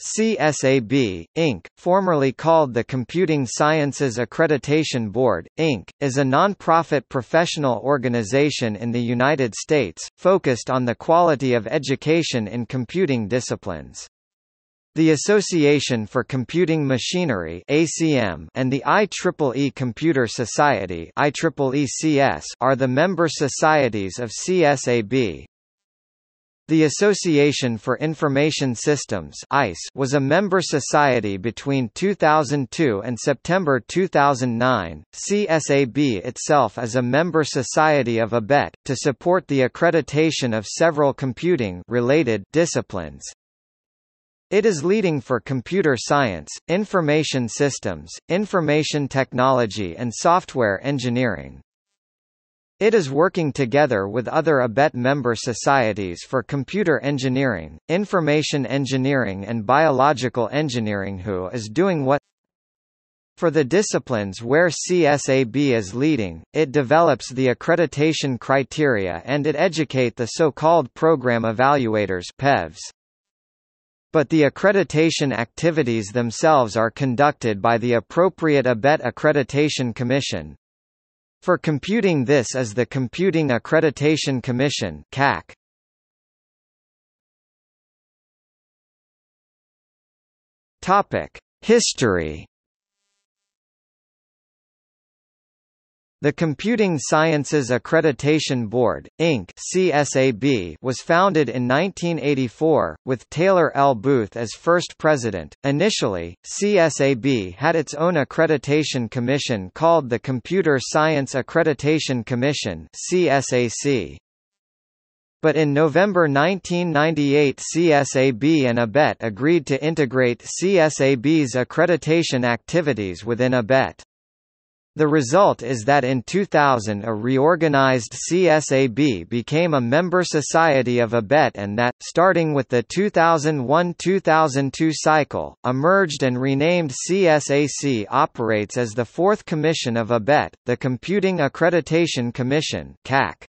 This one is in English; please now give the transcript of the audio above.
CSAB, Inc., formerly called the Computing Sciences Accreditation Board, Inc., is a non-profit professional organization in the United States, focused on the quality of education in computing disciplines. The Association for Computing Machinery (ACM) and the IEEE Computer Society (IEEE-CS) are the member societies of CSAB. The Association for Information Systems (AIS) was a member society between 2002 and September 2009. CSAB itself is a member society of ABET, to support the accreditation of several computing-related disciplines. It is leading for computer science, information systems, information technology and software engineering. It is working together with other ABET member societies for computer engineering, information engineering and biological engineering, who is doing what. For the disciplines where CSAB is leading, it develops the accreditation criteria and it educates the so-called program evaluators (PEVs). But the accreditation activities themselves are conducted by the appropriate ABET Accreditation Commission. For computing, this is the Computing Accreditation Commission (CAC). Topic: History. The Computing Sciences Accreditation Board, Inc. (CSAB) was founded in 1984, with Taylor L. Booth as first president. Initially, CSAB had its own accreditation commission called the Computer Science Accreditation Commission (CSAC). But in November 1998, CSAB and ABET agreed to integrate CSAB's accreditation activities within ABET. The result is that in 2000 a reorganized CSAB became a member society of ABET, and that, starting with the 2001–2002 cycle, a merged and renamed CSAC operates as the fourth commission of ABET, the Computing Accreditation Commission (CAC).